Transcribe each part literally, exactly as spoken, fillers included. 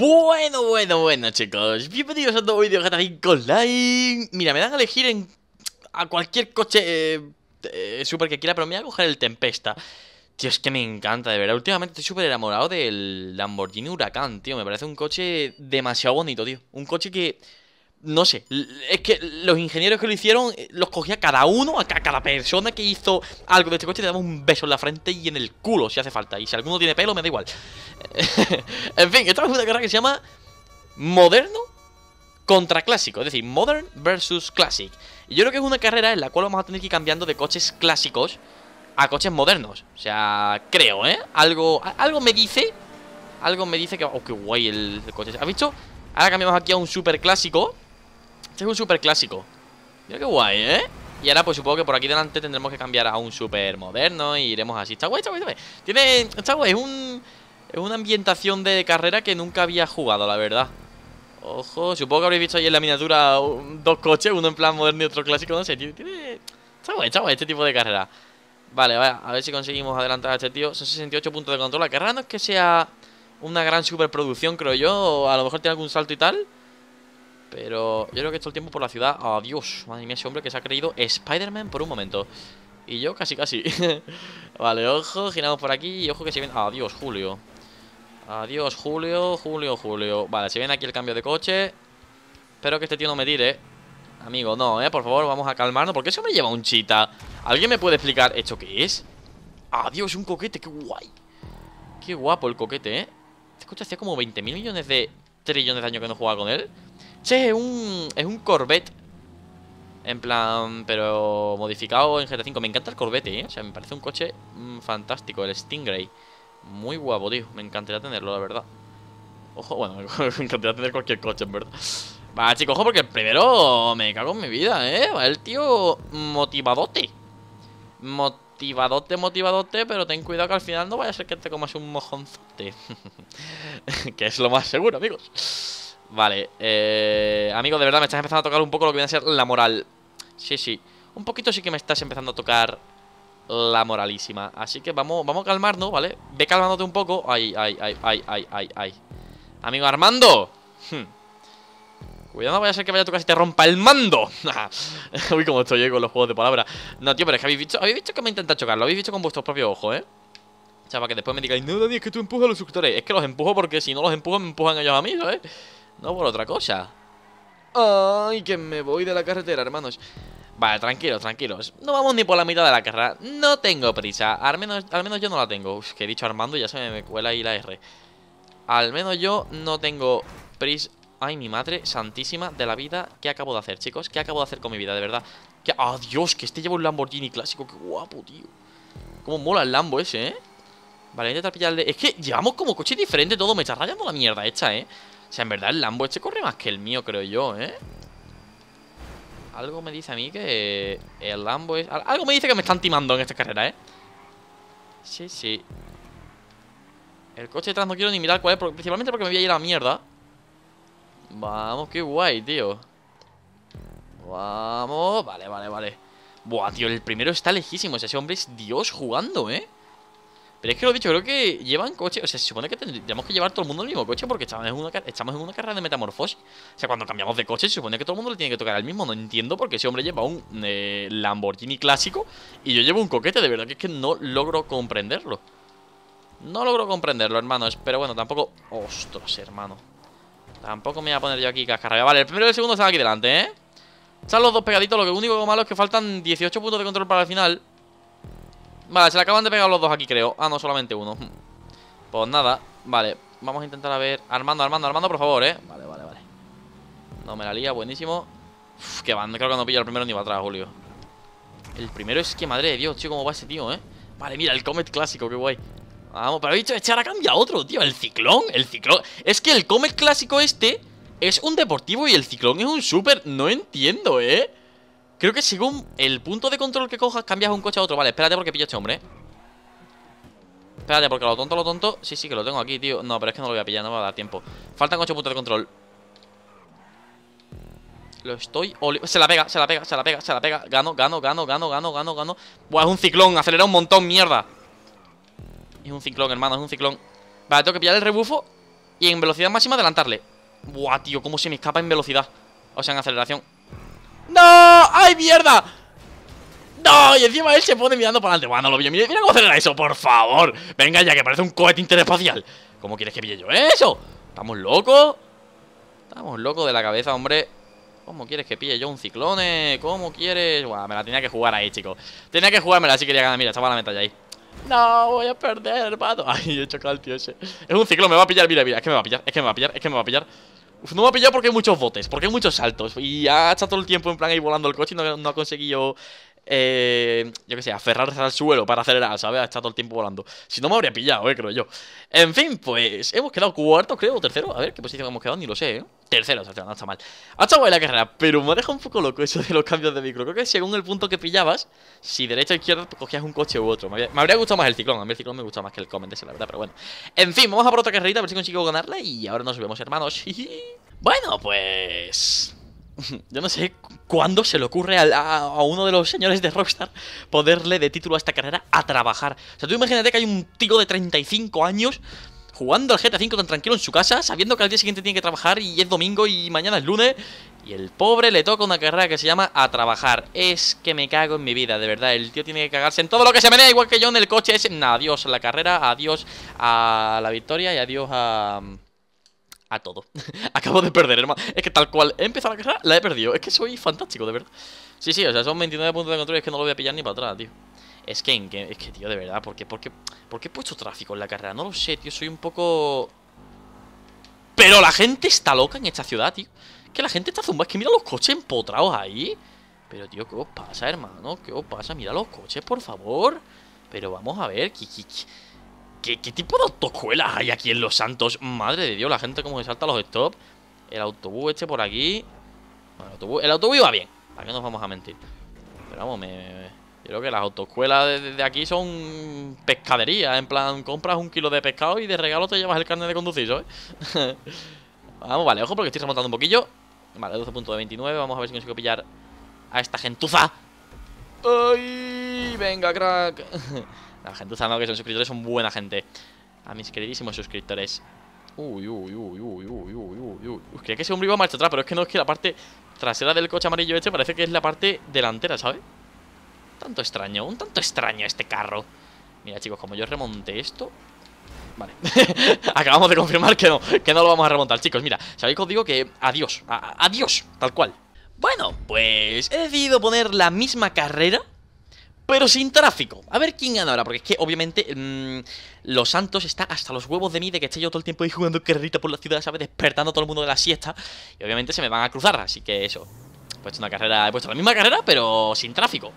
Bueno, bueno, bueno, chicos, bienvenidos a un nuevo vídeo de G T A cinco Online. Mira, me dan a elegir en, a cualquier coche eh, eh, super que quiera, pero me voy a coger el Tempesta. Tío, es que me encanta, de verdad. Últimamente estoy súper enamorado del Lamborghini Huracán, tío. Me parece un coche demasiado bonito, tío. Un coche que, no sé, es que los ingenieros que lo hicieron, los cogía cada uno, a cada persona que hizo algo de este coche, le daba un beso en la frente y en el culo, si hace falta. Y si alguno tiene pelo, me da igual. En fin, esta es una carrera que se llama Moderno contra Clásico, es decir, Modern versus Classic. Y yo creo que es una carrera en la cual vamos a tener que ir cambiando de coches clásicos a coches modernos. O sea, creo, ¿eh? Algo, algo me dice, algo me dice que... Oh, qué guay el, el coche. ¿Has visto? Ahora cambiamos aquí a un super clásico. Este es un super clásico. Mira qué guay, ¿eh? Y ahora pues supongo que por aquí delante tendremos que cambiar a un super moderno y iremos así. Está guay, está guay, está guay. Tiene... Está guay, es un... Es una ambientación de carrera que nunca había jugado, la verdad. Ojo, supongo que habréis visto ahí en la miniatura dos coches, uno en plan moderno y otro clásico, no sé, tío, tiene... Está guay, está guay este tipo de carrera. Vale, vaya, a ver si conseguimos adelantar a este tío. Son sesenta y ocho puntos de control. La carrera no es que sea una gran superproducción, creo yo, o a lo mejor tiene algún salto y tal, pero yo creo que todo el tiempo por la ciudad. Oh, Dios, madre mía, ese hombre que se ha creído Spider-Man por un momento. Y yo casi, casi. Vale, ojo, giramos por aquí y ojo que se ven... Oh, Dios, Julio. Adiós, Julio, Julio, Julio. Vale, se viene aquí el cambio de coche. Espero que este tío no me tire. Amigo, no, eh, por favor, vamos a calmarnos. ¿Por qué eso me lleva un chita? ¿Alguien me puede explicar esto qué es? Adiós, un coquete, qué guay. Qué guapo el coquete, eh. Este coche hacía como veinte mil millones de trillones de años que no jugaba con él. Che, es un, es un Corvette. En plan, pero modificado en G T A cinco. Me encanta el Corvette, eh. O sea, me parece un coche mmm, fantástico, el Stingray. Muy guapo, tío. Me encantaría tenerlo, la verdad. Ojo, bueno, me encantaría tener cualquier coche, en verdad. Va, chicos, ojo, porque el primero me cago en mi vida, ¿eh? Va el tío motivadote. Motivadote, motivadote, pero ten cuidado que al final no vaya a ser que te comas un mojonzote. Que es lo más seguro, amigos. Vale, eh... Amigo, de verdad, me estás empezando a tocar un poco lo que viene a ser la moral. Sí, sí. Un poquito sí que me estás empezando a tocar... La moralísima. Así que vamos, vamos a calmarnos, ¿vale? Ve calmándote un poco. Ay, ay, ay, ay, ay, ay, ay. Amigo Armando. hmm. Cuidado, no vaya a ser que vaya a tu casa y te rompa el mando. Uy, como estoy yo con los juegos de palabras. No, tío, pero es que habéis visto, habéis visto que me intenta chocar. Lo habéis visto con vuestros propios ojos, ¿eh? O sea, para que después me digáis, no, Dani, es que tú empujas a los suscriptores. Es que los empujo porque si no los empujo, me empujan ellos a mí, ¿sabes? No por otra cosa. Ay, que me voy de la carretera, hermanos. Vale, tranquilos, tranquilos. No vamos ni por la mitad de la carrera. No tengo prisa. Al menos, al menos yo no la tengo. Uf, que he dicho Armando y ya se me, me cuela ahí la R. Al menos yo no tengo prisa. Ay, mi madre santísima de la vida. ¿Qué acabo de hacer, chicos? ¿Qué acabo de hacer con mi vida, de verdad? ¿Qué? ¡Oh, Dios! Que este lleva un Lamborghini clásico. ¡Qué guapo, tío! Cómo mola el Lambo ese, ¿eh? Vale, voy a intentar pillarle. Es que llevamos como coches diferentes todo. Me está rayando la mierda hecha, ¿eh? O sea, en verdad el Lambo este corre más que el mío, creo yo, ¿eh? Algo me dice a mí que el Lambo es... Algo me dice que me están timando en esta carrera, ¿eh? Sí, sí. El coche detrás no quiero ni mirar cuál es, principalmente porque me voy a ir a la mierda. Vamos, qué guay, tío. Vamos. Vale, vale, vale. Buah, tío, el primero está lejísimo. O sea, ese hombre es Dios jugando, ¿eh? Pero es que lo he dicho, creo que llevan coche. O sea, se supone que tendríamos que llevar todo el mundo el mismo coche porque estamos en, una, estamos en una carrera de metamorfosis. O sea, cuando cambiamos de coche se supone que todo el mundo le tiene que tocar el mismo. No entiendo por qué ese hombre lleva un eh, Lamborghini clásico y yo llevo un coquete. De verdad que es que no logro comprenderlo. No logro comprenderlo, hermanos. Pero bueno, tampoco... Ostras, hermano. Tampoco me voy a poner yo aquí cascarrabia. Vale, el primero y el segundo están aquí delante, ¿eh? Están los dos pegaditos. Lo único malo es que faltan dieciocho puntos de control para el final. Vale, se le acaban de pegar los dos aquí, creo. Ah, no, solamente uno. Pues nada, vale. Vamos a intentar a ver... Armando, Armando, Armando, por favor, eh. Vale, vale, vale. No me la lía, buenísimo. Uf, que van, creo que no pillo el primero ni para atrás, Julio. El primero es que, madre de Dios, tío, cómo va ese tío, eh. Vale, mira, el Comet clásico, qué guay. Vamos, pero he dicho, este ahora cambia otro, tío. El Ciclón, el Ciclón. Es que el Comet clásico este es un deportivo y el Ciclón es un súper. No entiendo, eh. Creo que según el punto de control que cojas, cambias un coche a otro. Vale, espérate porque pillo a este hombre, ¿eh? Espérate porque lo tonto, lo tonto. Sí, sí, que lo tengo aquí, tío. No, pero es que no lo voy a pillar, no me va a dar tiempo. Faltan ocho puntos de control. Lo estoy... Se la pega, se la pega, se la pega, se la pega. Gano, gano, gano, gano, gano, gano, gano. Buah, es un Ciclón, acelera un montón, mierda. Es un Ciclón, hermano, es un Ciclón. Vale, tengo que pillar el rebufo. y en velocidad máxima adelantarle. Buah, tío, cómo se me escapa en velocidad. O sea, en aceleración. ¡No! ¡Ay, mierda! ¡No! Y encima él se pone mirando para adelante. Bueno, no lo vio. Mira, mira cómo acelera eso, por favor. Venga ya, que parece un cohete interespacial. ¿Cómo quieres que pille yo eso? ¿Estamos locos? Estamos locos de la cabeza, hombre. ¿Cómo quieres que pille yo un ciclone? ¿Cómo quieres? Buah, me la tenía que jugar ahí, chicos. Tenía que jugármela si quería ganar. Mira, estaba la medalla ahí. No, voy a perder, hermano. Ay, he chocado al tío ese. Es un ciclón, me va a pillar, mira, mira. Es que me va a pillar, es que me va a pillar, es que me va a pillar. Uf, no me va a pillar porque hay muchos botes, porque hay muchos saltos. Y ha estado todo el tiempo en plan ahí volando el coche y no, no ha conseguido, eh, yo qué sé, aferrarse al suelo para acelerar, ¿sabes? Ha estado todo el tiempo volando. Si no me habría pillado, eh, creo yo. En fin, pues hemos quedado cuarto, creo, o tercero. A ver, ¿qué posición hemos quedado? Ni lo sé, ¿eh? Tercero, o sea, no está mal. Ha estado guay la carrera, pero me deja un poco loco eso de los cambios de micro. Creo que según el punto que pillabas, si derecha o izquierda, cogías un coche u otro. Me, había, me habría gustado más el ciclón. A mí el ciclón me gusta más que el Comet, la verdad, pero bueno. En fin, vamos a por otra carrerita, a ver si consigo ganarla. Y ahora nos vemos, hermanos. Bueno, pues... yo no sé cuándo se le ocurre a, a, a uno de los señores de Rockstar poderle de título a esta carrera a trabajar. O sea, tú imagínate que hay un tío de treinta y cinco años... jugando al G T A cinco tan tranquilo en su casa, sabiendo que al día siguiente tiene que trabajar y es domingo y mañana es lunes. Y el pobre le toca una carrera que se llama A Trabajar. Es que me cago en mi vida, de verdad. El tío tiene que cagarse en todo lo que se menea, igual que yo en el coche ese. Nah, adiós a la carrera, adiós a la victoria y adiós a... a todo. Acabo de perder, hermano. Es que tal cual he empezado la carrera, la he perdido. Es que soy fantástico, de verdad. Sí, sí, o sea, son veintinueve puntos de control y es que no lo voy a pillar ni para atrás, tío. Es que, es que, tío, de verdad, ¿por qué, por, qué, ¿por qué he puesto tráfico en la carrera? No lo sé, tío, soy un poco... Pero la gente está loca en esta ciudad, tío. Que la gente está zumba, es que mira los coches empotrados ahí. Pero, tío, ¿qué os pasa, hermano? ¿Qué os pasa? Mira los coches, por favor. Pero vamos a ver, ¿qué, qué, qué, qué tipo de autoescuelas hay aquí en Los Santos? Madre de Dios, la gente como se salta los stops. El autobús este por aquí. Bueno, el autobús, el autobús iba bien, ¿para qué nos vamos a mentir? Pero vamos, me... me... yo creo que las autoescuelas de, de aquí son pescadería. En plan, compras un kilo de pescado y de regalo te llevas el carnet de conducir, ¿sabes? Vamos, vale, ojo porque estoy remontando un poquillo. Vale, doce punto veintinueve. Vamos a ver si consigo pillar a esta gentuza. ¡Ay! Venga, crack. La gentuza no, que son suscriptores, son buena gente. A mis queridísimos suscriptores. Uy, uy, uy, uy, uy, uy, uy, uy. Uf, creía que ese hombre iba a marcha atrás, pero es que no, es que la parte trasera del coche amarillo este parece que es la parte delantera, ¿sabes? Tanto extraño, un tanto extraño este carro. Mira, chicos, como yo remonté esto... Vale, acabamos de confirmar que no, que no lo vamos a remontar, chicos. Mira, sabéis que os digo que adiós, a adiós, tal cual. Bueno, pues he decidido poner la misma carrera, pero sin tráfico. A ver quién gana ahora, porque es que obviamente mmm, Los Santos está hasta los huevos de mí de que esté yo todo el tiempo ahí jugando carrerita por la ciudad, ¿sabes? Despertando a todo el mundo de la siesta. Y obviamente se me van a cruzar, así que eso. He puesto una carrera, he puesto la misma carrera, pero sin tráfico.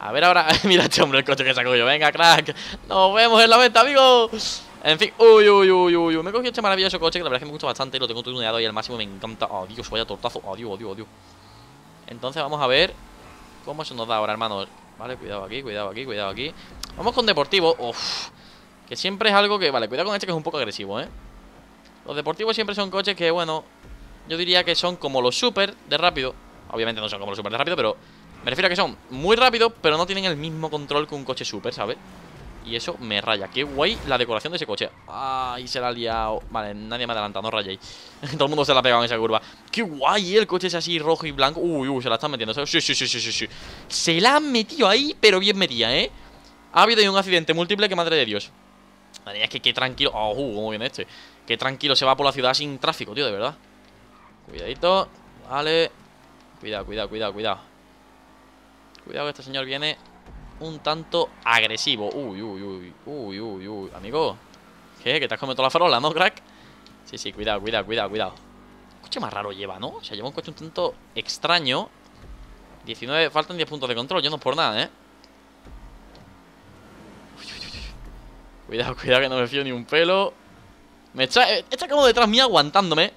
A ver ahora, mira este hombre el coche que saco yo. Venga, crack, nos vemos en la venta, amigos. En fin, uy, uy, uy, uy, uy. Me he cogido este maravilloso coche que la verdad es que me gusta bastante y lo tengo tuneado y al máximo me encanta. Oh, Dios, vaya tortazo, oh, Dios, oh, Dios, oh, Dios. Entonces vamos a ver cómo se nos da ahora, hermanos. Vale, cuidado aquí, cuidado aquí, cuidado aquí. Vamos con deportivo, uff. Que siempre es algo que, vale, cuidado con este que es un poco agresivo, eh. Los deportivos siempre son coches que, bueno, yo diría que son como los super de rápido. Obviamente no son como los super de rápido, pero... me refiero a que son muy rápidos, pero no tienen el mismo control que un coche super, ¿sabes? Y eso me raya. Qué guay la decoración de ese coche. Ay, se la ha liado. Vale, nadie me ha adelantado, no rayéis. Todo el mundo se la ha pegado en esa curva. Qué guay, ¿eh? El coche es así rojo y blanco. Uy, uy, se la están metiendo. Sí, sí, sí, sí, sí. Se la han metido ahí, pero bien metida, ¿eh? Ha habido ahí un accidente múltiple, que madre de Dios. Madre mía, es que qué tranquilo. Oh, uh, cómo viene este. Qué tranquilo se va por la ciudad sin tráfico, tío, de verdad. Cuidadito. Vale. Cuidado, cuidado, cuidado, cuidado. Cuidado que este señor viene un tanto agresivo. Uy, uy, uy, uy, uy, uy. Amigo, ¿qué? ¿Que te has comido toda la farola, no, crack? Sí, sí, cuidado, cuidado, cuidado, cuidado. Coche más raro lleva, ¿no? O sea, lleva un coche un tanto extraño. diecinueve, faltan diez puntos de control. Yo no es por nada, ¿eh? Uy, uy, uy. Cuidado, cuidado que no me fío ni un pelo. Me está, está como detrás mía aguantándome.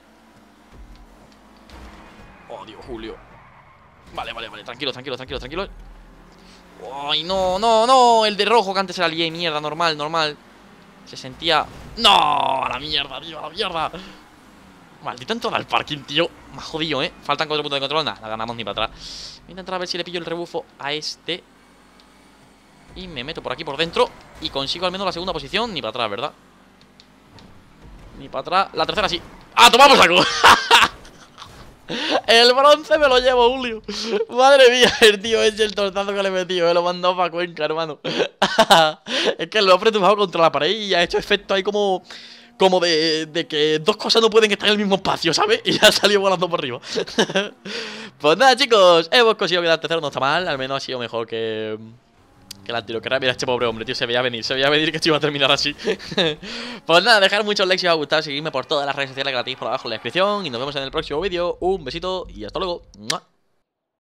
Oh, Dios, Julio. Vale, vale, vale, tranquilo, tranquilo, tranquilo, tranquilo. Ay, no, no, no. El de rojo que antes era lié, mierda, normal, normal. Se sentía... ¡No! A la mierda, tío, a la mierda. Maldita entrada al parking, tío. Más jodido, eh. Faltan cuatro puntos de control. Nada, no ganamos ni para atrás. Voy a entrar a ver si le pillo el rebufo a este. Y me meto por aquí por dentro y consigo al menos la segunda posición. Ni para atrás, ¿verdad? Ni para atrás. La tercera sí. ¡Ah, tomamos algo! El bronce me lo llevo, Julio. Madre mía, el tío ese, el tortazo que le metió, me lo mandó para Cuenca, hermano. Es que lo ha apretujado contra la pared y ha hecho efecto ahí como... Como de, de que dos cosas no pueden estar en el mismo espacio, ¿sabes? Y ya salió volando por arriba. Pues nada, chicos, hemos conseguido quedar tercero, no está mal. Al menos ha sido mejor que... Que la tiro, que rabia este pobre hombre, tío, se veía venir, se veía venir que esto iba a terminar así. Pues nada, dejar muchos likes si os ha gustado, seguidme por todas las redes sociales gratis por abajo en la descripción. Y nos vemos en el próximo vídeo, un besito y hasta luego.